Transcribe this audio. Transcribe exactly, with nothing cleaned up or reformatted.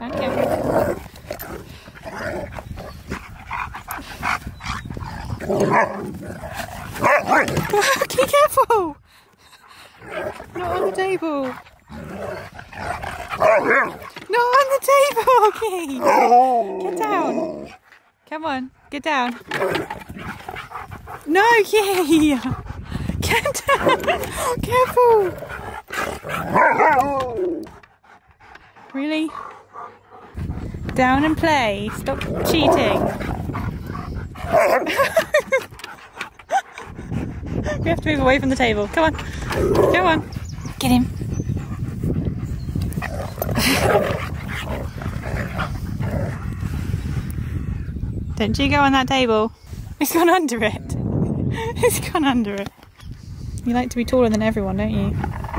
Go on, Kim. Be careful! Not on the table. Not on the table, Keith! Get down. Come on, get down. No, yay! Get down! Careful! Really? Down and play. Stop cheating. We have to move away from the table. Come on. Come on. Get him. Don't you go on that table. It's gone under it. It's gone under it. You like to be taller than everyone, don't you?